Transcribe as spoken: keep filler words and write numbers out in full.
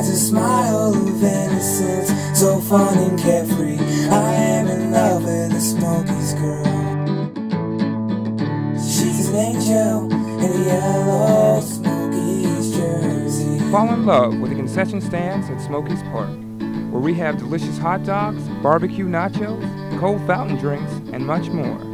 has a smile of innocence, so fun and carefree. I am in love with a Smokies girl. She's an angel in a yellow Smokies jersey. Fall in love with the concession stands at Smokies Park, where we have delicious hot dogs, barbecue nachos, cold fountain drinks, and much more.